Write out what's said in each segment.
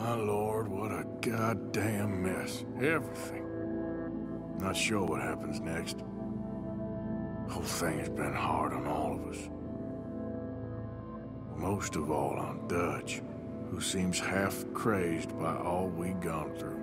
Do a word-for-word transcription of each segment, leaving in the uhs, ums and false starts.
My lord, what a goddamn mess. Everything. Not sure what happens next. The whole thing has been hard on all of us. Most of all on Dutch, who seems half crazed by all we've gone through.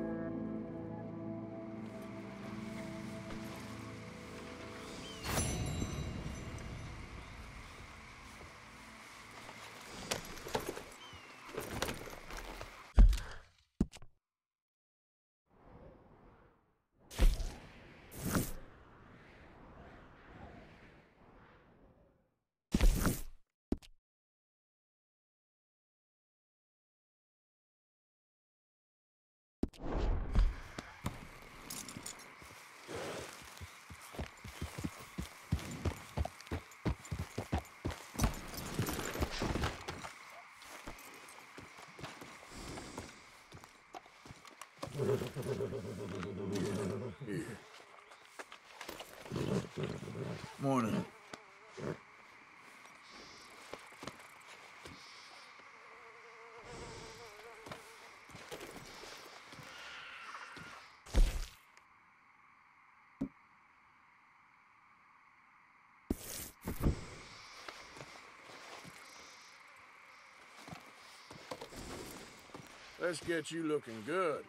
Morning. Let's get you looking good.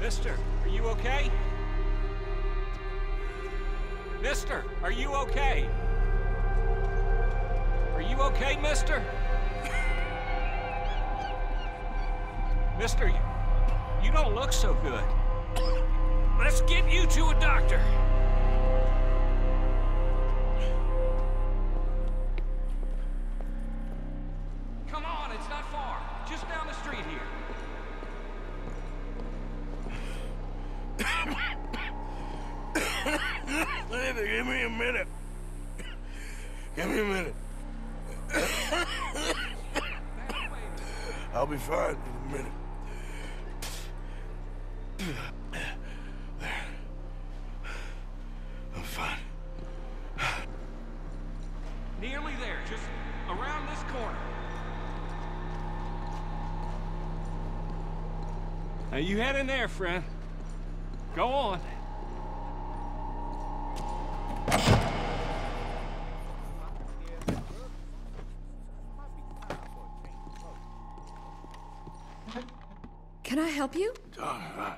Mister, are you okay? Mister, are you okay? Are you okay, mister? Mister, you, you don't look so good. Let's get you to a doctor. Come on, it's not far. Just down the street here. Give me a minute. Give me a minute. I'll be fine in a minute. Nearly there, just around this corner. Now you head in there, friend. Go on. Can I help you? Uh, I,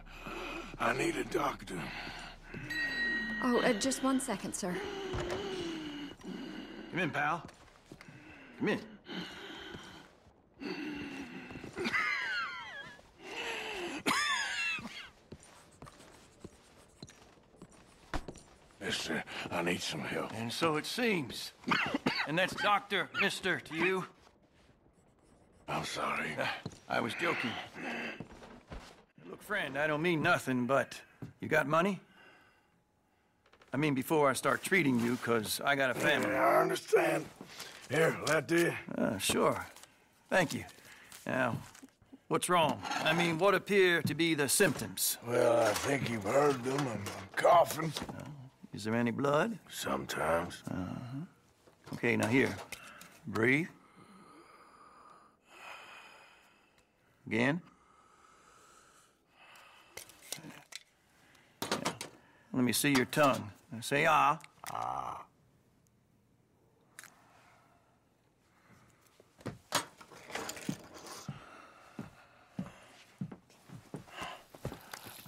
I need a doctor. Oh, uh, just one second, sir. Come in, pal. Come in. Mister, I need some help. And so it seems. And that's Doctor Mister to you. I'm sorry. Uh, I was joking. Look, friend, I don't mean nothing, but you got money? I mean, before I start treating you, because I got a family. Yeah, I understand. Here, that do you? Uh, sure. Thank you. Now, what's wrong? I mean, what appear to be the symptoms? Well, I think you've heard them. I'm, I'm coughing. Uh, is there any blood? Sometimes. Uh-huh. Okay, now here. Breathe. Again. Now, let me see your tongue. Now say ah. Ah.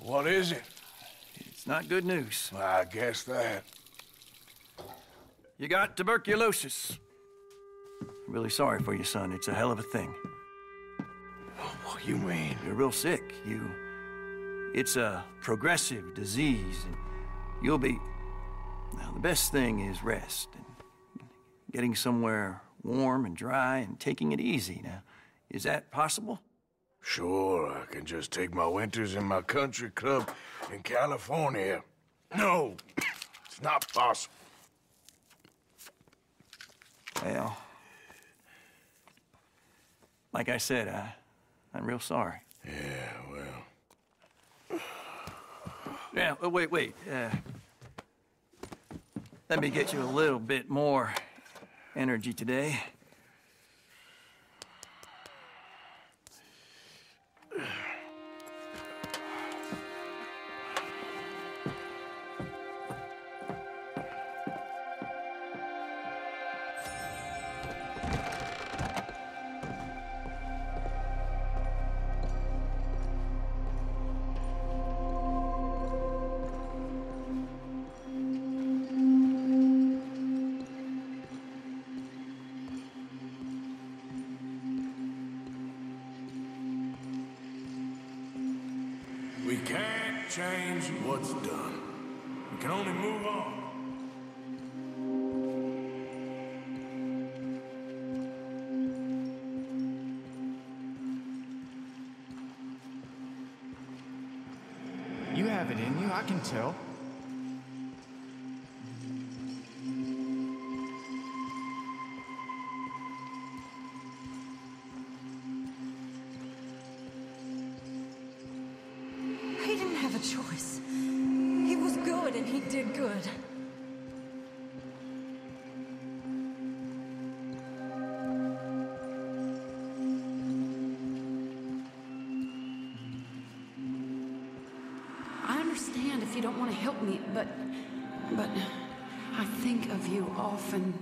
What is it? It's not good news. Well, I guess that. You got tuberculosis. I'm really sorry for you, son. It's a hell of a thing. What do you mean? You're real sick. You... It's a progressive disease. And you'll be... Now, the best thing is rest. And getting somewhere warm and dry and taking it easy. Now, is that possible? Sure, I can just take my winters in my country club in California. No, it's not possible. Well, like I said, I, I'm real sorry. Yeah, well... Now, oh, wait, wait. Uh, let me get you a little bit more energy today. Tell. He didn't have a choice. He was good and he did good. But, but, I think of you often.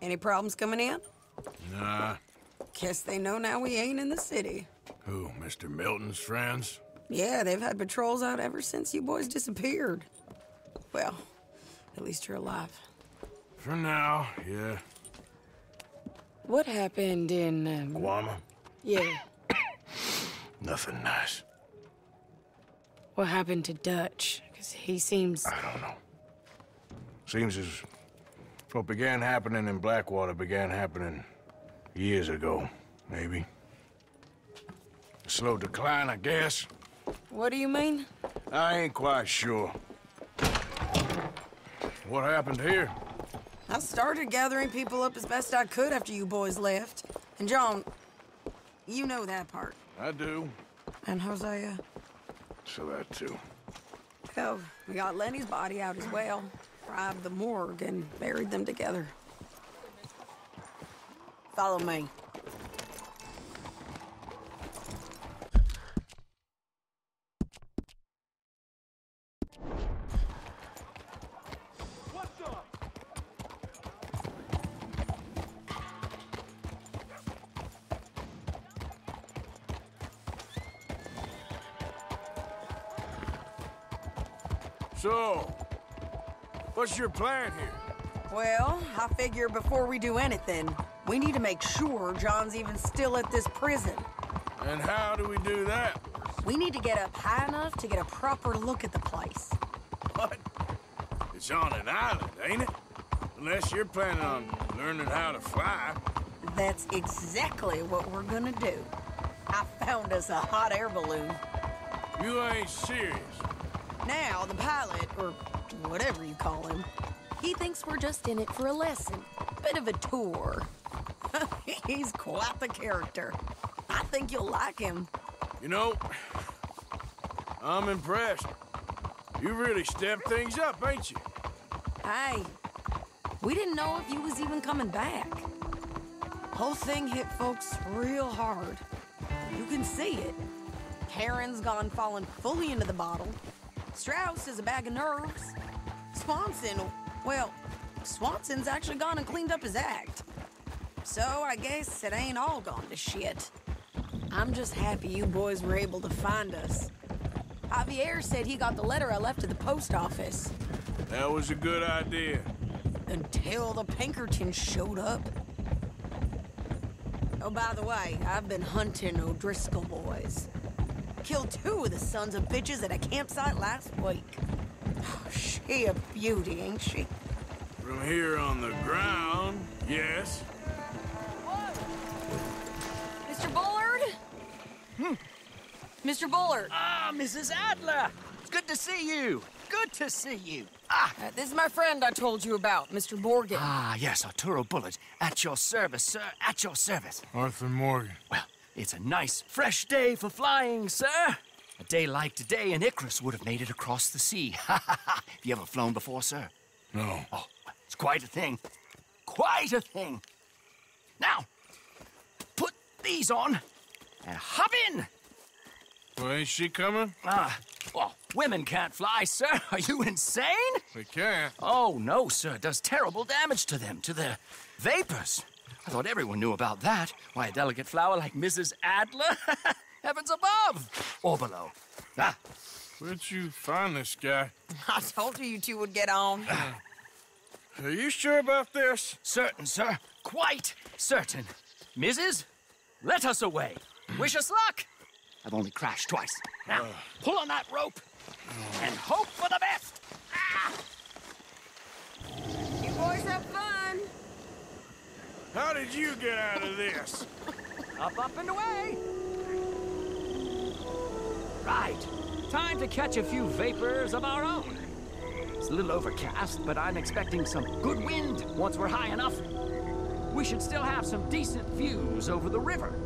Any problems coming in? Nah. Guess they know now we ain't in the city. Who, Mister Milton's friends? Yeah, they've had patrols out ever since you boys disappeared. Well, at least you're alive. For now, yeah. What happened in... Um... Guarma? Yeah. Nothing nice. What happened to Dutch? Because he seems... I don't know. Seems as what began happening in Blackwater began happening years ago, maybe. A slow decline, I guess. What do you mean? I ain't quite sure. What happened here? I started gathering people up as best I could after you boys left. And John, you know that part. I do. And Hosea. So that too. So, we got Lenny's body out as well, robbed the morgue, and buried them together. Follow me. So, what's your plan here? Well, I figure before we do anything, we need to make sure John's even still at this prison. And how do we do that? We need to get up high enough to get a proper look at the place. What? It's on an island, ain't it? Unless you're planning on learning how to fly. That's exactly what we're gonna do. I found us a hot air balloon. You ain't serious. Now, the pilot, or whatever you call him, he thinks we're just in it for a lesson. Bit of a tour. He's quite the character. I think you'll like him. You know, I'm impressed. You really stepped things up, ain't you? Hey, we didn't know if you was even coming back. Whole thing hit folks real hard. You can see it. Karen's gone falling fully into the bottle. Strauss is a bag of nerves. Swanson, well, Swanson's actually gone and cleaned up his act. So I guess it ain't all gone to shit. I'm just happy you boys were able to find us. Javier said he got the letter I left at the post office. That was a good idea. Until the Pinkertons showed up. Oh, by the way, I've been hunting O'Driscoll boys. Killed two of the sons of bitches at a campsite last week. Oh, she a beauty, ain't she? From here on the ground, yes. Mister Bullard? Hmm. Mister Bullard. Ah, Missus Adler. It's good to see you. Good to see you. Ah. Uh, this is my friend I told you about, Mister Morgan. Ah, yes, Arturo Bullard. At your service, sir. At your service. Arthur Morgan. Well. It's a nice, fresh day for flying, sir. A day like today, and Icarus would have made it across the sea. Ha ha ha! Have you ever flown before, sir? No. Oh, it's quite a thing. Quite a thing. Now, put these on and hop in. Well, ain't she coming? Ah, well, women can't fly, sir. Are you insane? They can't. Oh, no, sir. It does terrible damage to them, to their vapors. I thought everyone knew about that. Why, a delicate flower like Missus Adler? Heavens above! Or below. Ah. Where'd you find this guy? I told you you two would get on. Uh, are you sure about this? Certain, sir. Quite certain. Missus, let us away. Wish us luck. I've only crashed twice. Now, uh. pull on that rope and hope for the best. Ah. You boys have fun. How did you get out of this? Up, up, and away! Right. Time to catch a few vapors of our own. It's a little overcast, but I'm expecting some good wind once we're high enough. We should still have some decent views over the river.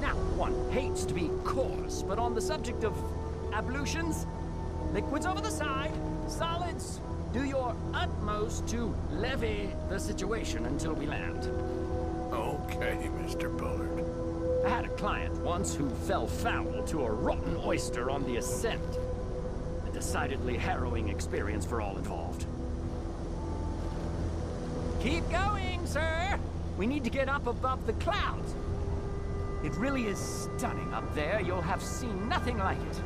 Now, one hates to be coarse, but on the subject of ablutions, liquids over the side, solids... Do your utmost to levy the situation until we land. Okay, Mister Bullard. I had a client once who fell foul to a rotten oyster on the ascent. A decidedly harrowing experience for all involved. Keep going, sir! We need to get up above the clouds. It really is stunning up there. You'll have seen nothing like it.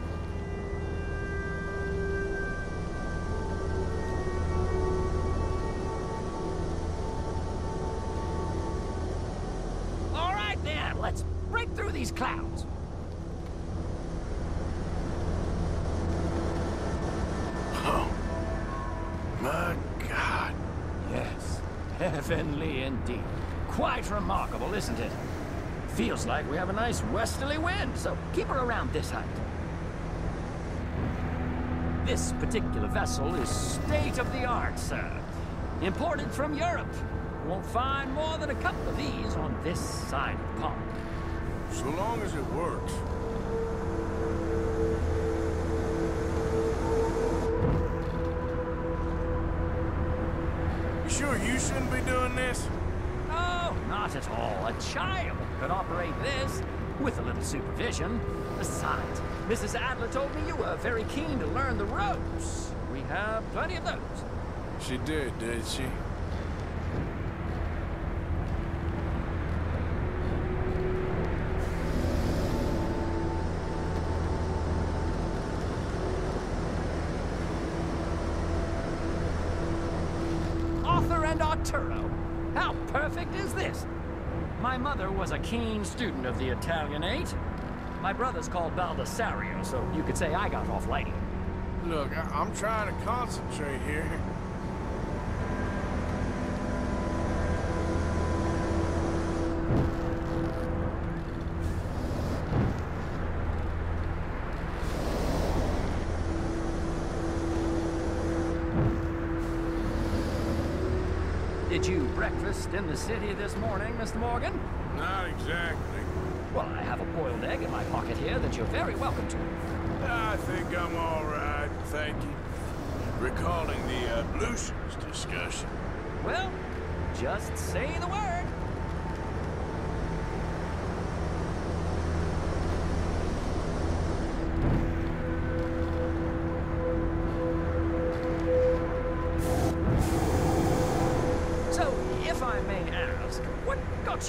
Let's Break through these clouds. Oh. My God. Yes. Heavenly indeed. Quite remarkable, isn't it? Feels like we have a nice westerly wind, so keep her around this height. This particular vessel is state-of-the-art, sir. Imported from Europe. Won't find more than a couple of these on this side of the pond. So long as it works. You sure you shouldn't be doing this? Oh, not at all. A child could operate this with a little supervision. Besides, Missus Adler told me you were very keen to learn the ropes. We have plenty of those. She did, did she? Arturo, how perfect is this? My mother was a keen student of the Italianate. My brother's called Baldessario, so you could say I got off lighting. Look, I I'm trying to concentrate here. Did you breakfast in the city this morning, Mister Morgan? Not exactly. Well, I have a boiled egg in my pocket here that you're very welcome to. I think I'm all right, thank you. Recalling the ablutions discussion. Well, just say the word.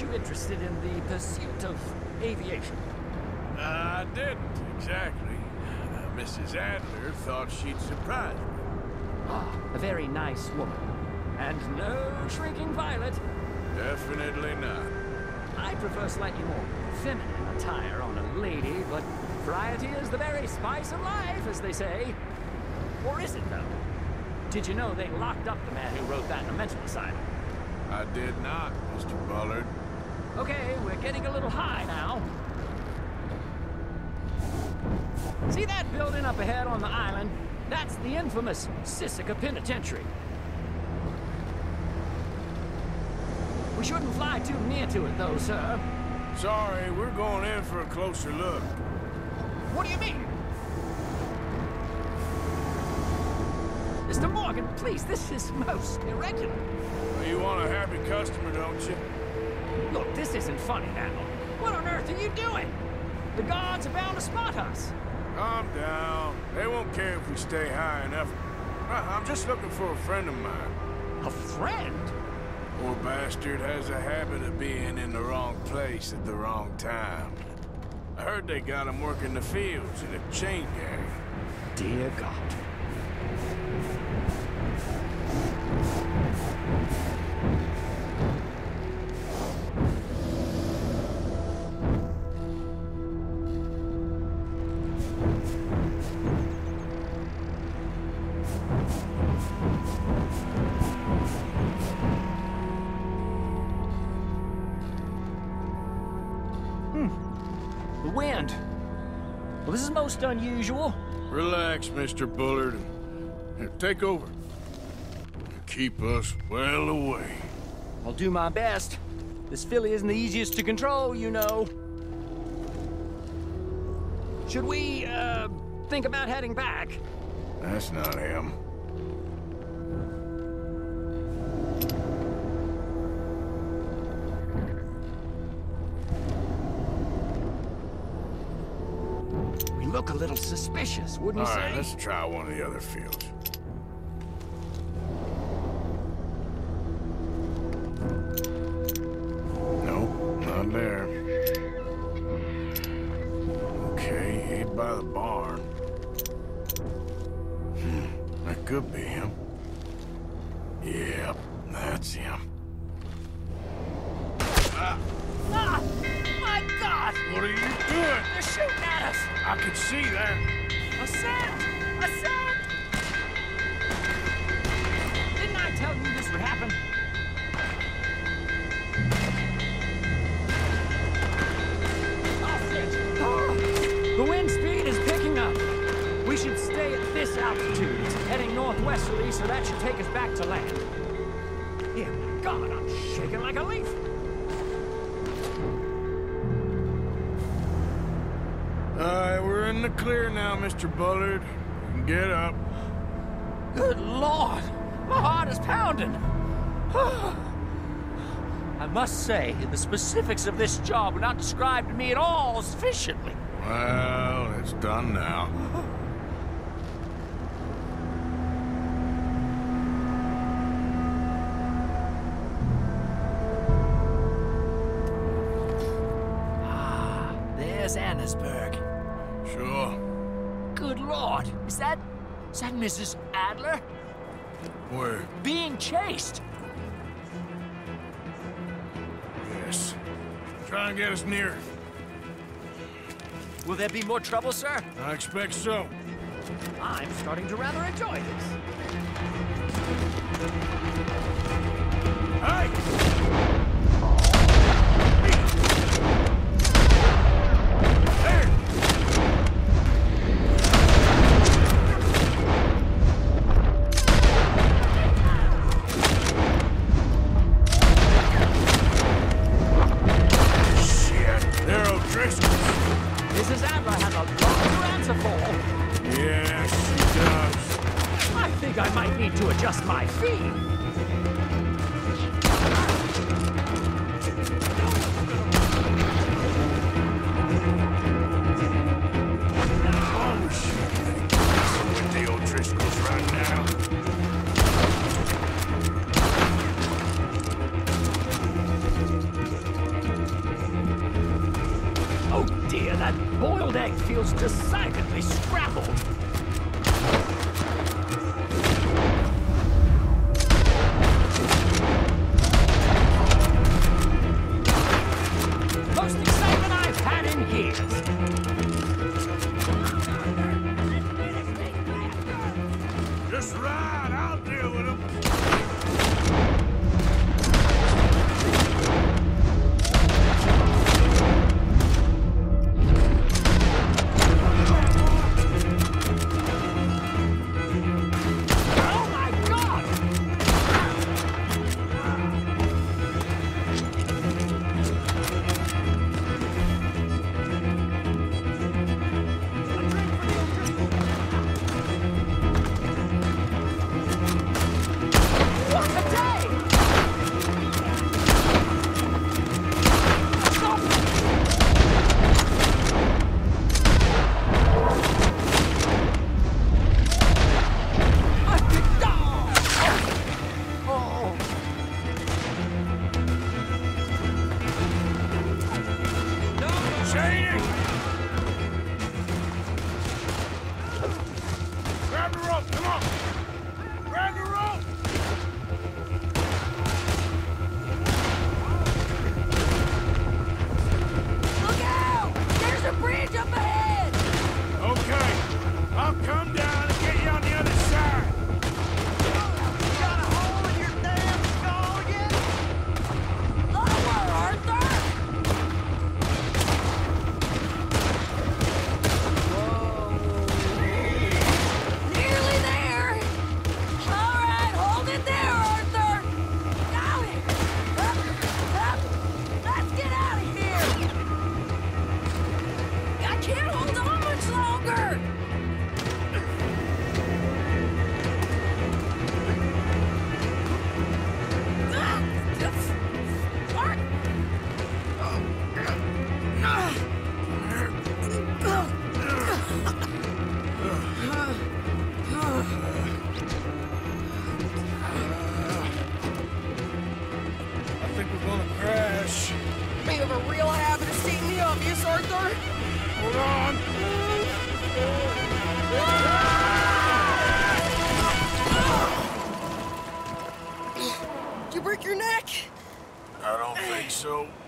You interested in the pursuit of aviation? Uh, I didn't, exactly. Uh, Missus Adler thought she'd surprise me. Ah, a very nice woman. And no shrinking violet. Definitely not. I prefer slightly more feminine attire on a lady, but variety is the very spice of life, as they say. Or is it, though? Did you know they locked up the man who wrote that in a mental asylum? I did not, Mister Bullard. Okay, we're getting a little high now. See that building up ahead on the island? That's the infamous Sisika Penitentiary. We shouldn't fly too near to it, though, sir. Sorry, we're going in for a closer look. What do you mean? Mister Morgan, please, this is most irregular. Well, you want a happy customer, don't you? Look, this isn't funny, Admiral. What on earth are you doing? The guards are bound to spot us. Calm down. They won't care if we stay high enough. I'm just looking for a friend of mine. A friend? Poor bastard has a habit of being in the wrong place at the wrong time. I heard they got him working the fields in a chain gang. Dear God. Hmm. The wind. Well, this is most unusual. Relax, Mister Bullard. Here, take over. Keep us well away. I'll do my best. This filly isn't the easiest to control, you know. Should we, uh, think about heading back? That's not him. We look a little suspicious, wouldn't you say? All right, let's try one of the other fields. There. Okay, he ain't by the barn. Hmm, that could be him. Yep, that's him. Ah! Ah! My God! shot! What are you doing? They're shooting at us! I can see that. A sound! A sound! Didn't I tell you this would happen? Oh, the wind speed is picking up. We should stay at this altitude. It's heading northwesterly, so that should take us back to land. Dear God, I'm shaking like a leaf. Alright, we're in the clear now, Mister Bullard. Get up. Good Lord! My heart is pounding! I must say, the specifics of this job were not described to me at all sufficiently. Well, it's done now. Ah, there's Annesburg. Sure. Good Lord, is that... is that Missus Adler? Where? Being chased. Yes. Try and get us near. Will there be more trouble, sir? I expect so. I'm starting to rather enjoy this.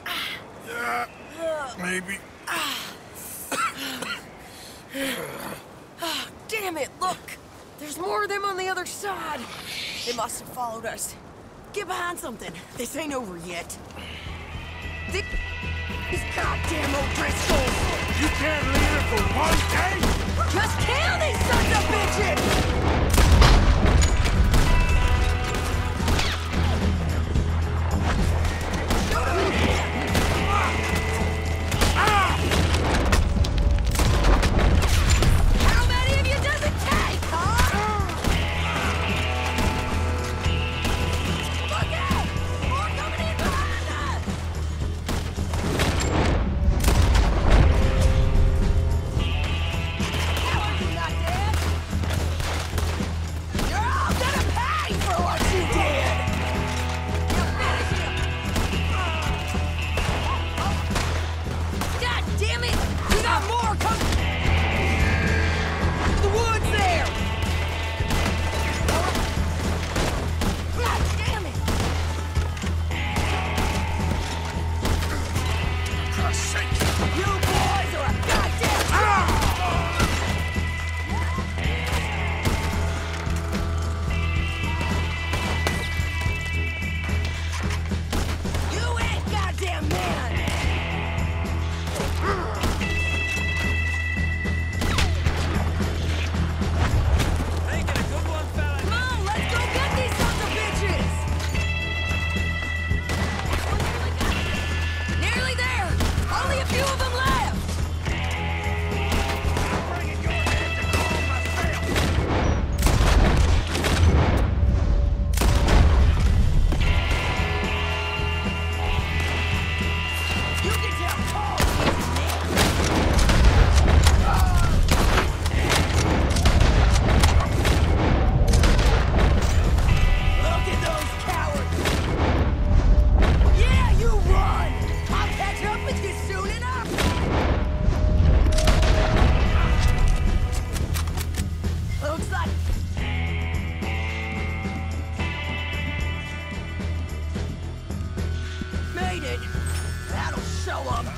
Hey! Uh, maybe. Oh, damn it, look! There's more of them on the other side. They must have followed us. Get behind something. This ain't over yet. This goddamn O'Driscoll! You can't leave it for one day? Just kill these sons of bitches! How many of you does it take, huh? Look out! More coming in behind us! How are you not dead? You're all gonna pay for what you did! Now finish him! God damn it! We got more coming! The woods there! God damn it! You boys are a goddamn ah! You ain't goddamn man! Making a good one, fella. Come on, let's go get these sons of bitches! Nearly there! Only a few of them left! You can tell Colm he's next. Look at those cowards! Yeah, you run! I'll catch up with you soon enough! Looks like... Made it! That'll show 'em!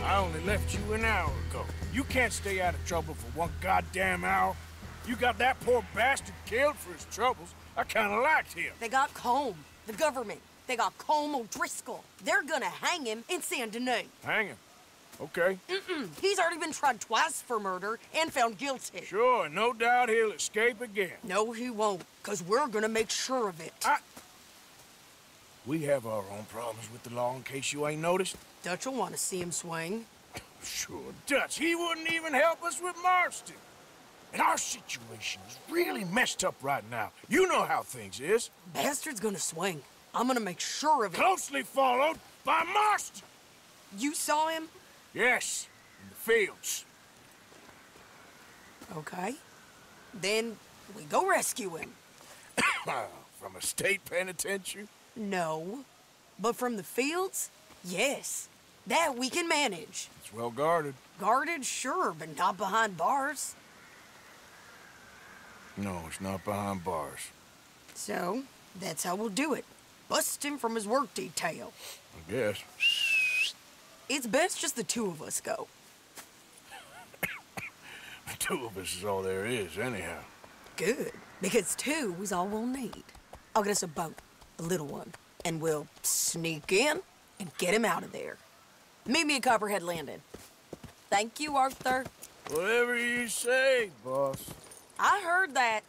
I only left you an hour ago. You can't stay out of trouble for one goddamn hour. You got that poor bastard killed for his troubles. I kind of liked him. They got Colm, the government. They got Colm O'Driscoll. They're gonna hang him in Saint-Denis. Hang him. Okay. Mm-mm. He's already been tried twice for murder and found guilty. Sure, no doubt he'll escape again. No, he won't, because we're gonna make sure of it. I... We have our own problems with the law, in case you ain't noticed. Dutch will want to see him swing. Sure, Dutch. He wouldn't even help us with Marston. And our situation is really messed up right now. You know how things is. Bastard's gonna swing. I'm gonna make sure of it. Closely followed by Marston. You saw him? Yes, in the fields. Okay. Then we go rescue him. From a state penitentiary? No. But from the fields? Yes. That we can manage. It's well guarded. Guarded, sure, but not behind bars. No, it's not behind bars. So, that's how we'll do it. Bust him from his work detail. I guess. It's best just the two of us go. Two of us is all there is, anyhow. Good, because two is all we'll need. I'll get us a boat, a little one, and we'll sneak in and get him out of there. Meet me at Copperhead Landing. Thank you, Arthur. Whatever you say, boss. I heard that.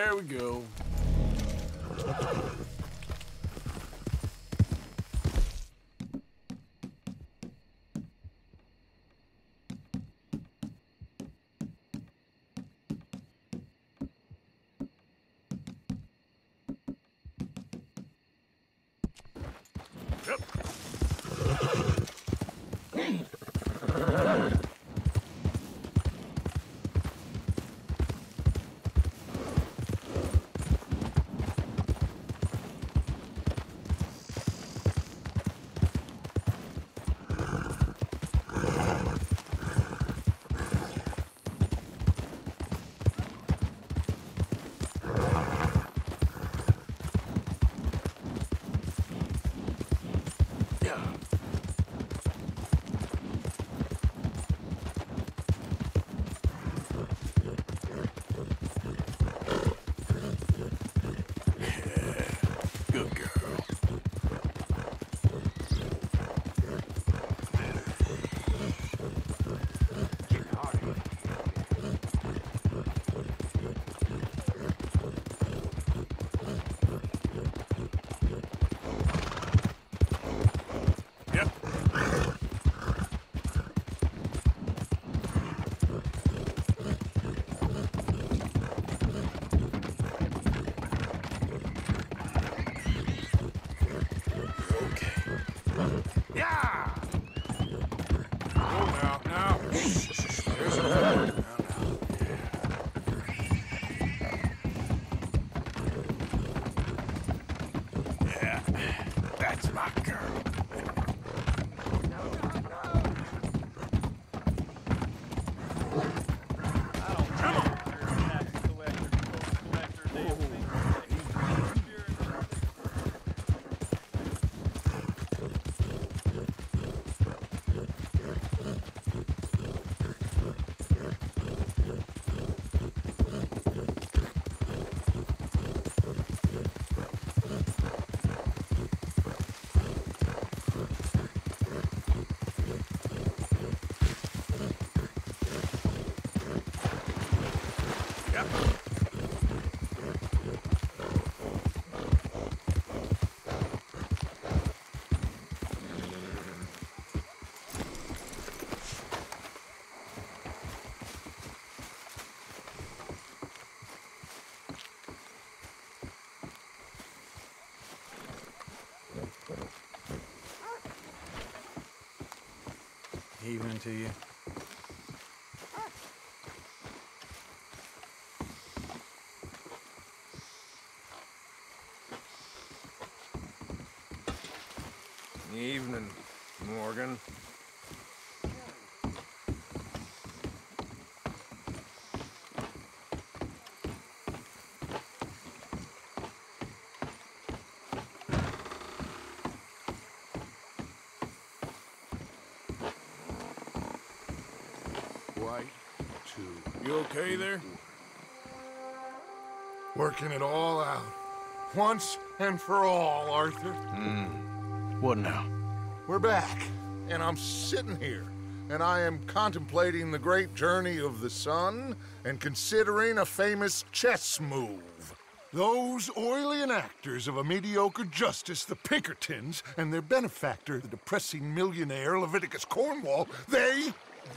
There we go. Evening to you. Evening, Morgan. You okay there? Working it all out. Once and for all, Arthur. Hmm. What now? We're back, and I'm sitting here, and I am contemplating the great journey of the sun and considering a famous chess move. Those oily enactors of a mediocre justice, the Pinkertons, and their benefactor, the depressing millionaire Leviticus Cornwall, they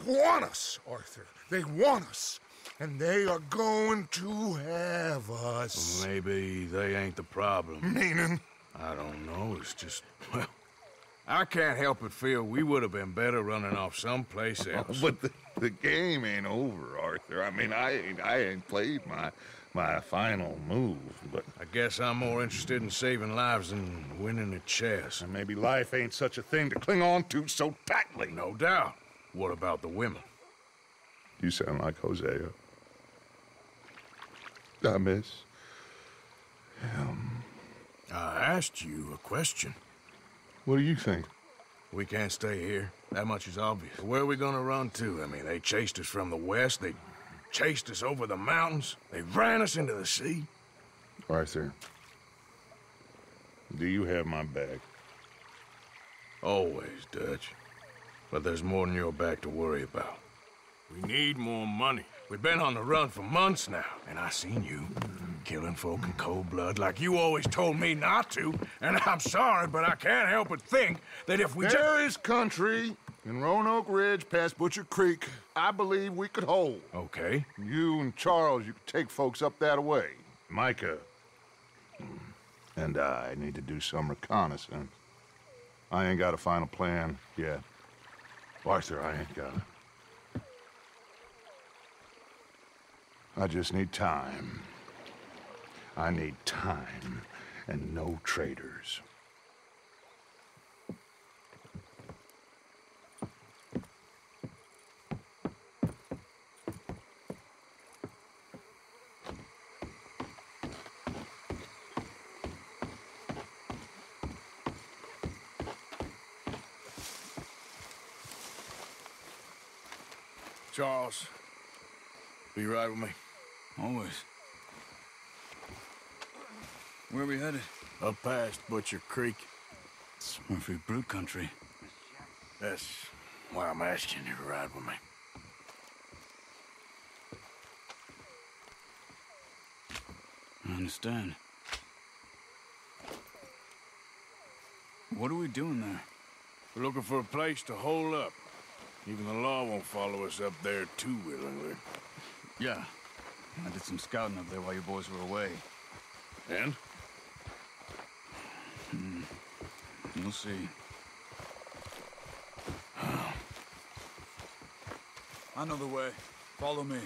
want us, Arthur. They want us. And they are going to have us. Well, maybe they ain't the problem. Meaning? I don't know. It's just, well, I can't help but feel we would have been better running off someplace else. But the, the game ain't over, Arthur. I mean, I ain't, I ain't played my, my final move, but... I guess I'm more interested in saving lives than winning at chess. And maybe life ain't such a thing to cling on to so tightly. No doubt. What about the women? You sound like Hosea. I miss him. I asked you a question. What do you think? We can't stay here. That much is obvious. Where are we gonna run to? I mean, they chased us from the west. They chased us over the mountains. They ran us into the sea. Arthur, do you have my back? Always, Dutch. But there's more than your back to worry about. We need more money. We've been on the run for months now, and I seen you. killing folk in cold blood like you always told me not to. And I'm sorry, but I can't help but think that if we... There is country in Roanoke Ridge past Butcher Creek I believe we could hold. Okay. You and Charles, you could take folks up that way. Micah and I need to do some reconnaissance. I ain't got a final plan yet. Arthur, I ain't got it. I just need time. I need time and no traitors. Charles, will you ride with me? Always. Where are we headed? Up past Butcher Creek. It's Murfree Brew Country. That's why I'm asking you to ride with me. I understand. What are we doing there? We're looking for a place to hole up. Even the law won't follow us up there too willingly. Yeah. I did some scouting up there while you boys were away. And? Hmm. We'll see. Oh. I know the way. Follow me.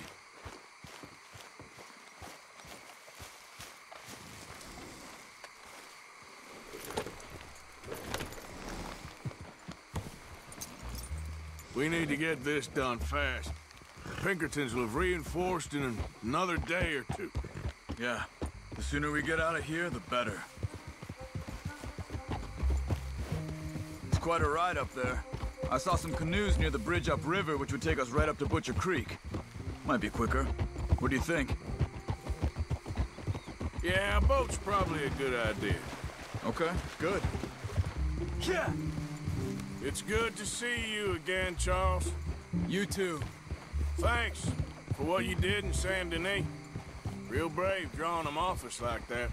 We need to get this done fast. The Pinkertons will have reinforced in another day or two. Yeah, the sooner we get out of here, the better. It's quite a ride up there. I saw some canoes near the bridge upriver, which would take us right up to Butcher Creek. Might be quicker. What do you think? Yeah, a boat's probably a good idea. Okay, good. Yeah! It's good to see you again, Charles. You too. Thanks for what you did in Saint-Denis. Real brave drawing them off us like that.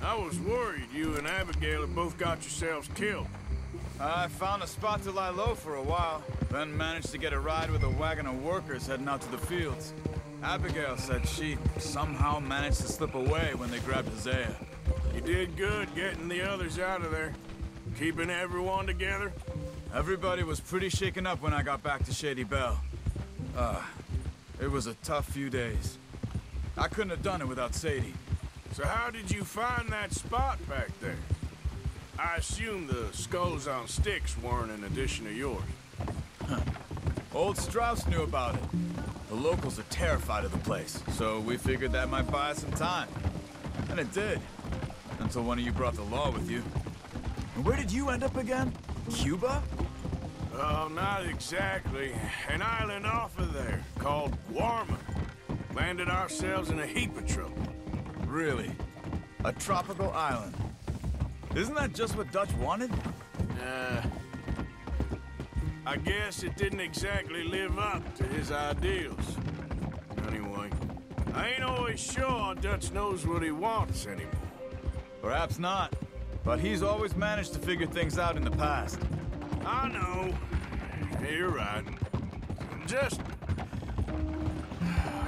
I was worried you and Abigail had both got yourselves killed. I found a spot to lie low for a while, then managed to get a ride with a wagon of workers heading out to the fields. Abigail said she somehow managed to slip away when they grabbed Isaiah. You did good getting the others out of there. Keeping everyone together. Everybody was pretty shaken up when I got back to Shady Bell. Uh, it was a tough few days. I couldn't have done it without Sadie. So how did you find that spot back there? I assume the skulls on sticks weren't an addition to yours. Huh. Old Strauss knew about it. The locals are terrified of the place, so we figured that might buy us some time. And it did. Until one of you brought the law with you. And where did you end up again? Cuba? Oh, not exactly. An island off of there, called Guarma. Landed ourselves in a heap of trouble. Really? A tropical island? Isn't that just what Dutch wanted? Uh... I guess it didn't exactly live up to his ideals. Anyway, I ain't always sure Dutch knows what he wants anymore. Perhaps not. But he's always managed to figure things out in the past. I know. You're right. Just...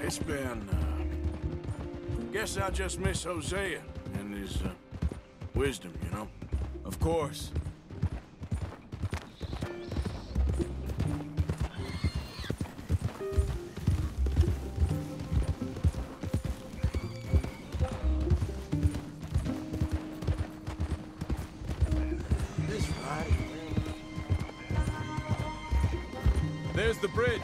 It's been... Uh, guess I just miss Hosea and his uh, wisdom, you know? Of course. The bridge.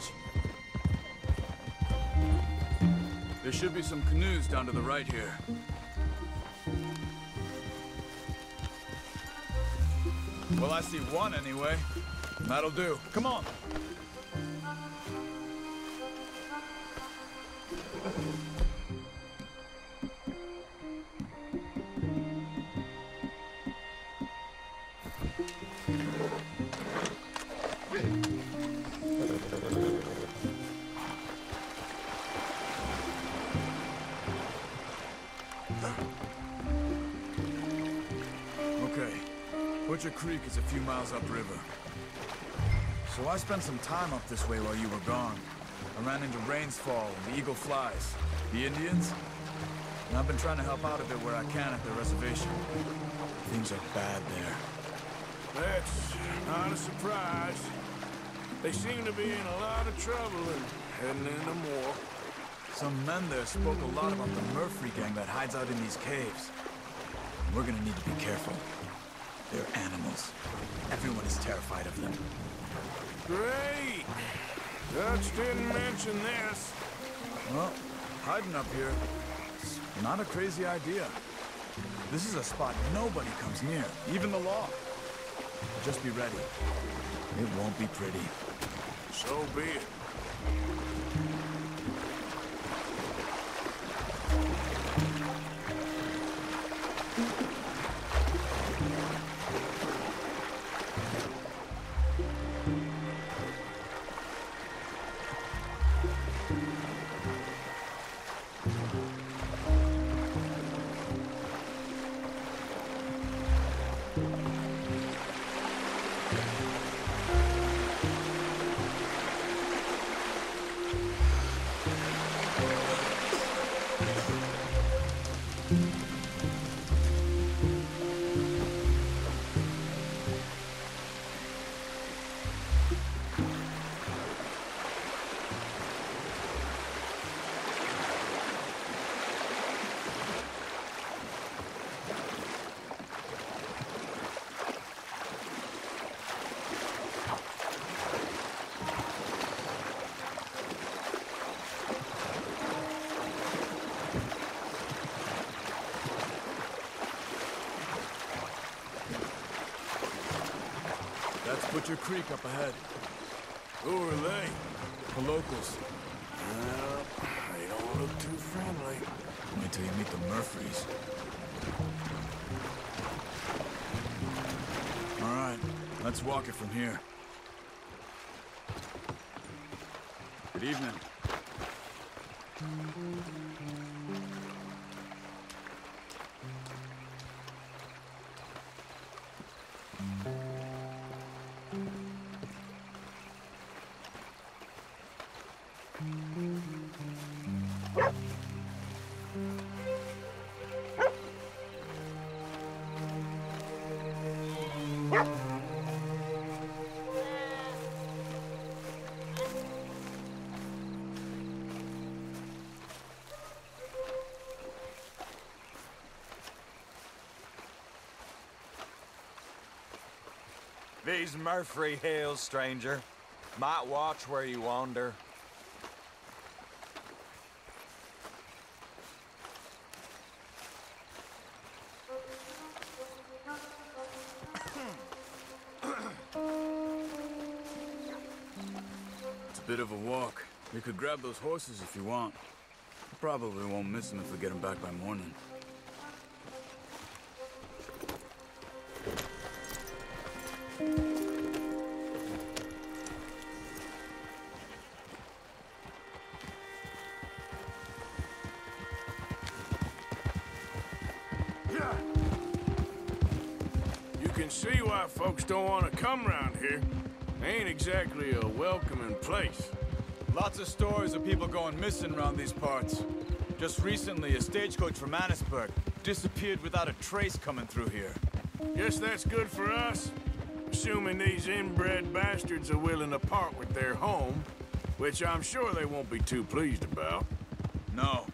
There should be some canoes down to the right here. Well, I see one anyway. That'll do. Come on. Butcher Creek is a few miles upriver. So I spent some time up this way while you were gone. I ran into Rains Fall and the Eagle Flies, the Indians, and I've been trying to help out a bit where I can at the reservation. Things are bad there. That's not a surprise. They seem to be in a lot of trouble and heading into more. Some men there spoke a lot about the Murfree gang that hides out in these caves. We're gonna need to be careful. They're animals. Everyone is terrified of them. Great! Dutch didn't mention this. Well, hiding up here, it's not a crazy idea. This is a spot nobody comes near, even the law. Just be ready. It won't be pretty. So be it. Butcher Creek up ahead. Who are they? The locals. Well, they don't look too friendly. Wait till you meet the Murphrees. All right, let's walk it from here. Good evening. These Murfree Hills, stranger. Might watch where you wander. It's a bit of a walk. You could grab those horses if you want. You probably won't miss them if we get them back by morning. Folks don't want to come round here. They ain't exactly a welcoming place. Lots of stories of people going missing around these parts. Just recently, a stagecoach from Annesburg disappeared without a trace coming through here. Guess that's good for us. Assuming these inbred bastards are willing to part with their home, which I'm sure they won't be too pleased about. No,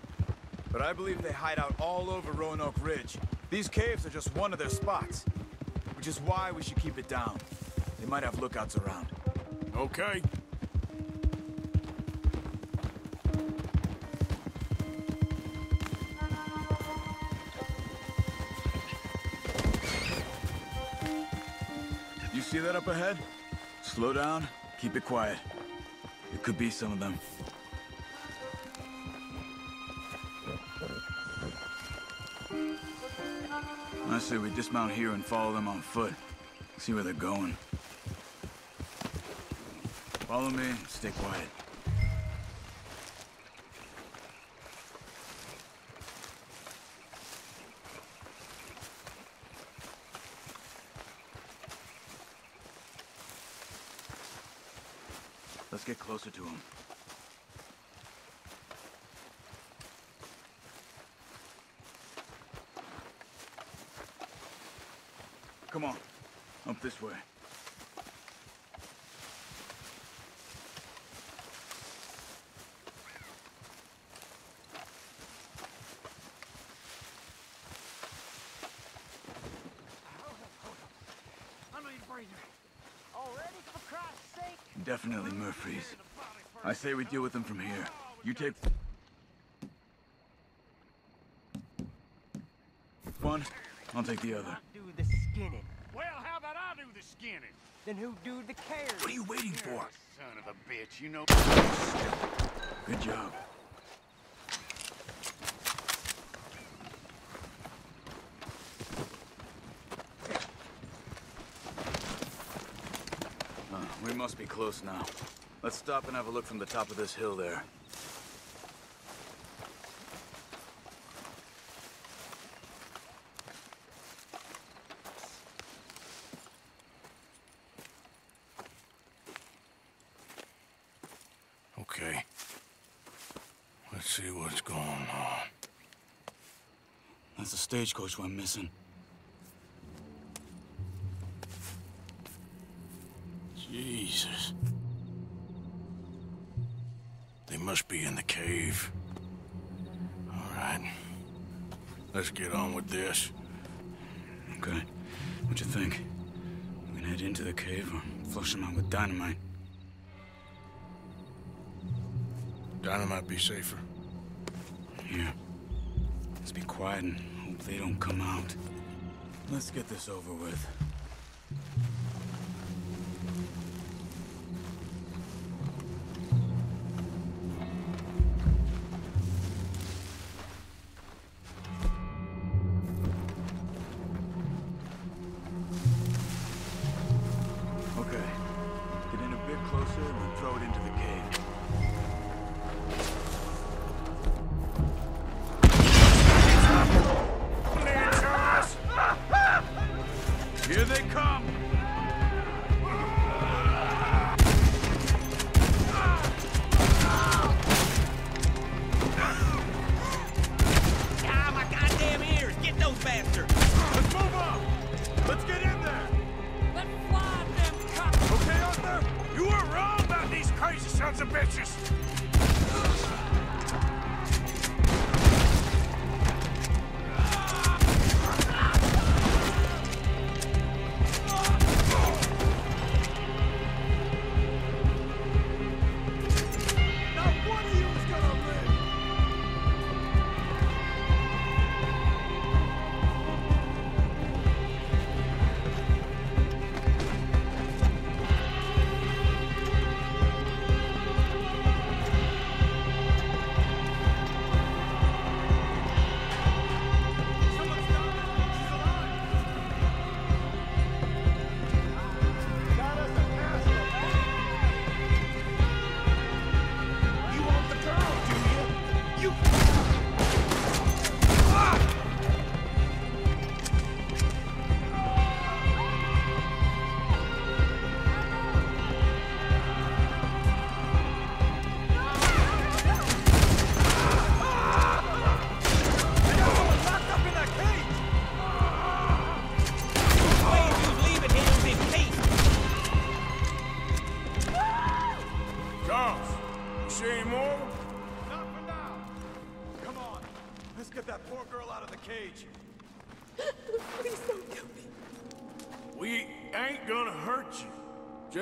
but I believe they hide out all over Roanoke Ridge. These caves are just one of their spots. Which is why we should keep it down. They might have lookouts around. Okay. You see that up ahead? Slow down, keep it quiet. There could be some of them. I say we dismount here and follow them on foot. See where they're going. Follow me, stay quiet. Let's get closer to him. Come on, up this way. Definitely Murfrees. I say we deal with them from here. You take one, I'll take the other. Do the skinning. Well, how about I do the skinning? Then who do the care? What are you waiting for? Son of a bitch, you know. Good job. We must be close now. Let's stop and have a look from the top of this hill there. Okay. Let's see what's going on. That's the stagecoach we're missing. Jesus. They must be in the cave. All right. Let's get on with this. Okay. What you think? We can head into the cave or flush them out with dynamite? Dynamite be safer. Yeah. Let's be quiet and hope they don't come out. Let's get this over with.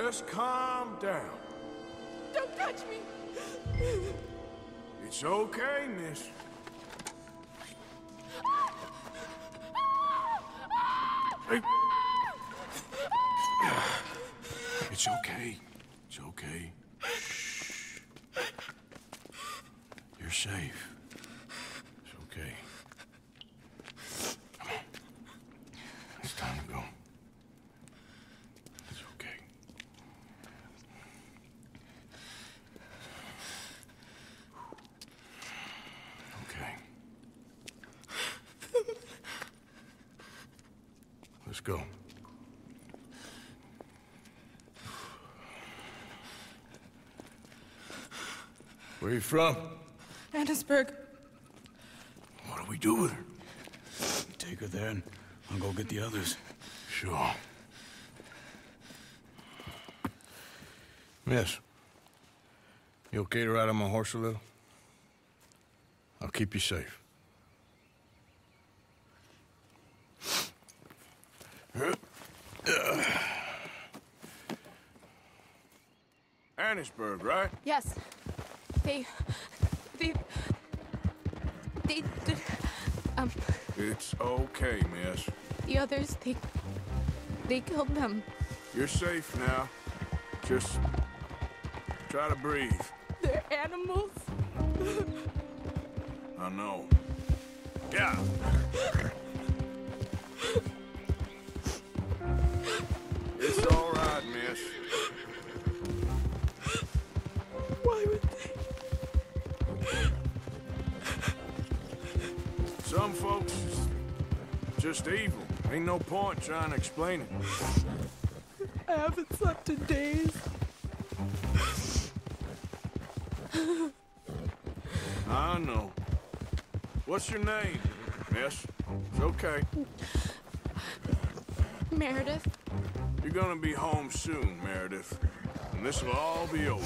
Just calm down. Don't touch me! It's okay, miss. It's okay. It's okay. Shh. You're safe. It's okay. Come on. It's time to go. Let's go. Where are you from? Annesburg. What do we do with her? Take her there and I'll go get the others. Sure. Miss, you okay to ride on my horse a little? I'll keep you safe. Annesburg, right? Yes. They... They... They... they um... It's okay, miss. The others, they... They killed them. You're safe now. Just... try to breathe. They're animals. I know. Yeah. It's all right, miss. Why would they? Some folks just evil. Ain't no point trying to explain it. I haven't slept in days. I know. What's your name, miss? It's okay. Meredith. You're gonna be home soon, Meredith. And this will all be over.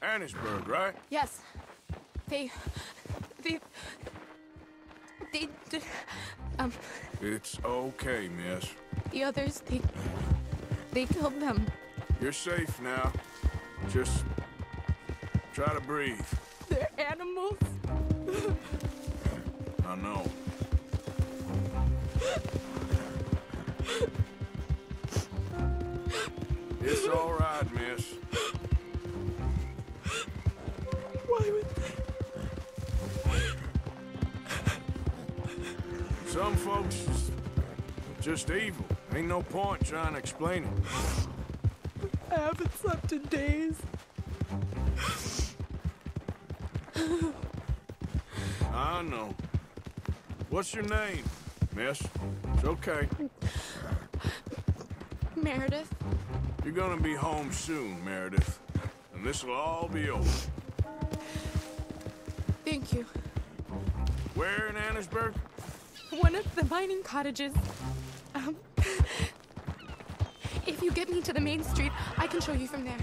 Annesburg, right? Yes. They... They... They... Um... It's okay, miss. The others, they... They killed them. You're safe now. Just... try to breathe. They're animals. I know. It's all right, miss. Why would they? Some folks just evil. Ain't no point trying to explain it. I haven't slept in days. I know. What's your name, miss? It's okay. Meredith. You're gonna be home soon, Meredith. And this will all be over. Thank you. Where in Annesburg? One of the mining cottages. Um, if you get me to the main street, I can show you from there.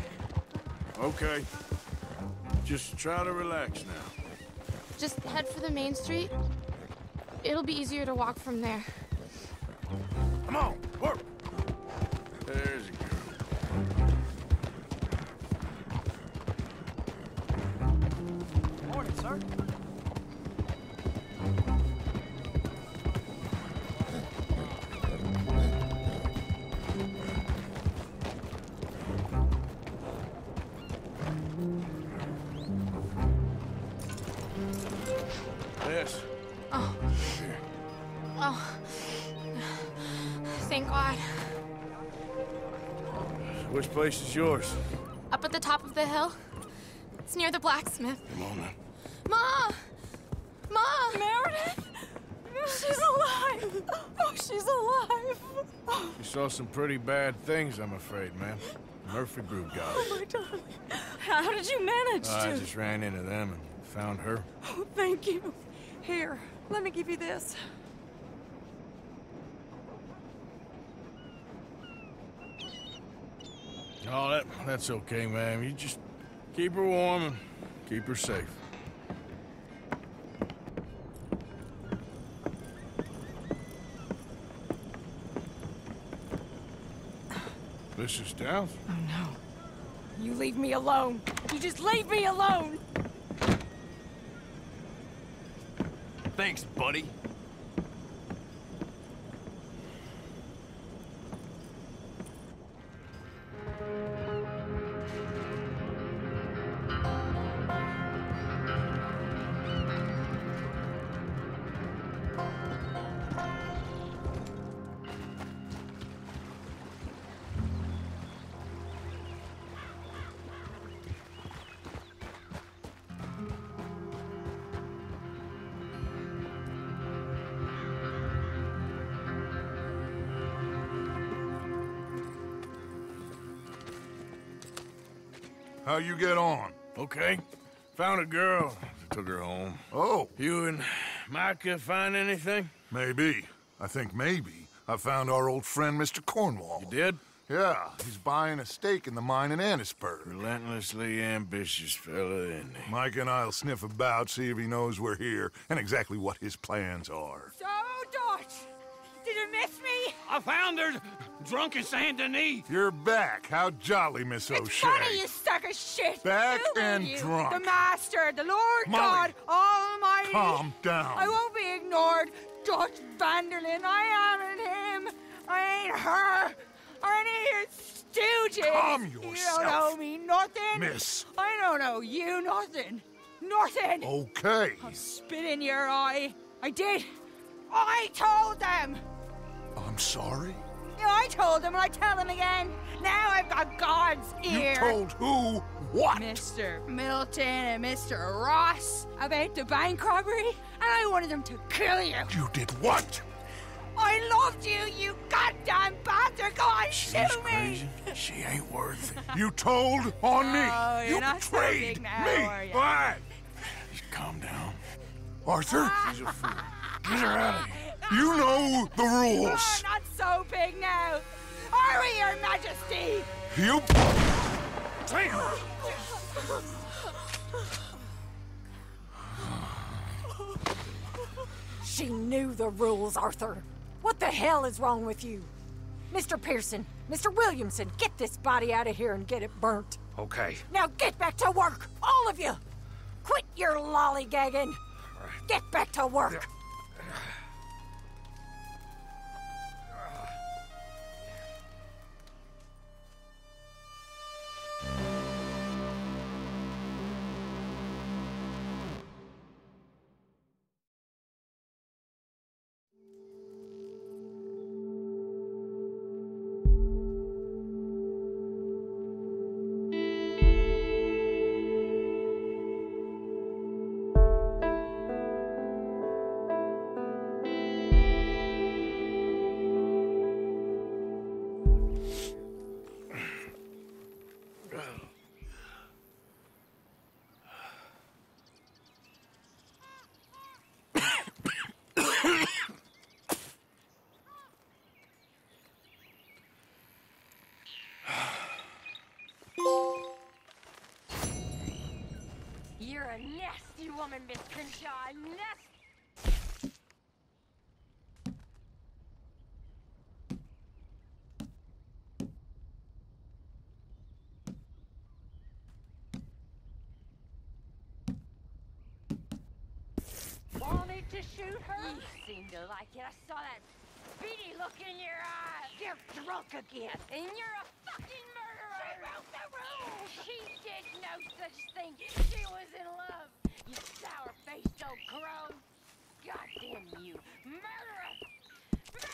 Okay. Just try to relax now. Just head for the main street. It'll be easier to walk from there. Come on, work! There's a girl. Sir? Yes. Oh. Here. Oh. Thank God. Which place is yours? Up at the top of the hill. It's near the blacksmith. Come on now. Ma! Ma! Meredith? She's alive! Oh, she's alive! She saw some pretty bad things, I'm afraid, ma'am. Murfree group guys. Oh, my darling. How did you manage oh, to... I just ran into them and found her. Oh, thank you. Here, let me give you this. Oh, that, that's okay, ma'am. You just keep her warm and keep her safe. Missus Downs? Oh, no. You leave me alone. You just leave me alone! Thanks, buddy. how you get on. Okay. Found a girl. Took her home. Oh. You and Micah find anything? Maybe. I think maybe. I found our old friend, Mister Cornwall. You did? Yeah. He's buying a stake in the mine in Annesburg. Relentlessly ambitious fella, isn't he? Micah and I'll sniff about, see if he knows we're here and exactly what his plans are. So, Dodge, did you miss me? I found her drunk in Saint-Denis. You're back. How jolly, Miss O'Shea. It's funny, you sucker shit. Back Who and you? Drunk. The Master, the Lord Molly, God Almighty. Calm down. I won't be ignored. Dutch Vanderlyn, I am in him. I ain't her. Or any of your stooges. Calm yourself. You don't owe me nothing. Miss. I don't owe you nothing. Nothing. Okay. I'll spit in your eye. I did. I told them. I'm sorry? Yeah, I told them, and I tell them again. Now I've got God's ear. You told who what? Mister Milton and Mister Ross about the bank robbery, and I wanted them to kill you. You did what? I loved you, you goddamn bastard. Go on, shoot me. Crazy. She ain't worth it. You told on me. Oh, you're you not betrayed so big now, me. Are you? All right. Just calm down. Arthur? She's a fool. Get her out of here. You know the rules. Oh, not so big now. Hurry, Your Majesty. You... Damn. She knew the rules, Arthur. What the hell is wrong with you? Mister Pearson, Mister Williamson, get this body out of here and get it burnt. Okay. Now get back to work, all of you. Quit your lollygagging. All right. Get back to work. There. You're a nasty woman, Miss Crenshaw. Nasty. Wanted to shoot her? You seem to like it. I saw that speedy look in your eyes. You're drunk again, and you're a fucking murderer. She broke the rules. She did no such thing. She was in love. You sour-faced old crone. Goddamn you, murderer! Murderer!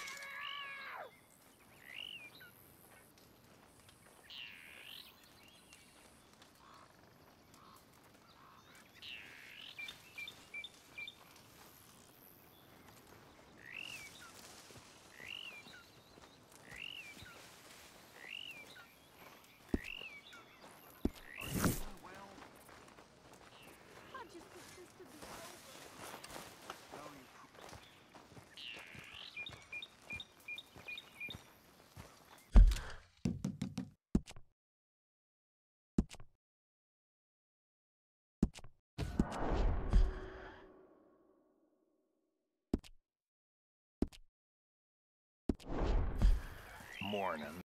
Morning.